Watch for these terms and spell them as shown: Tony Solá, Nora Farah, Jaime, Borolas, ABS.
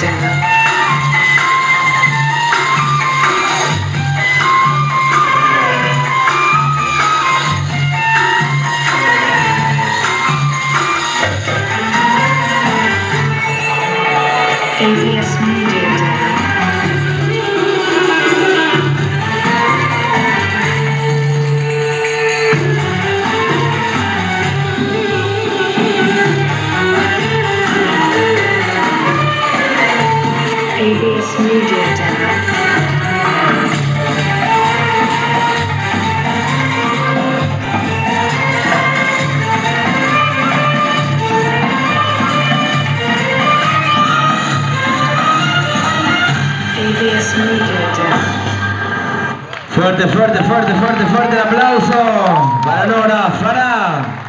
down. ABS Media Day. ABS Media Day. Fuerte, fuerte, fuerte, fuerte, fuerte el aplauso para Nora Farah.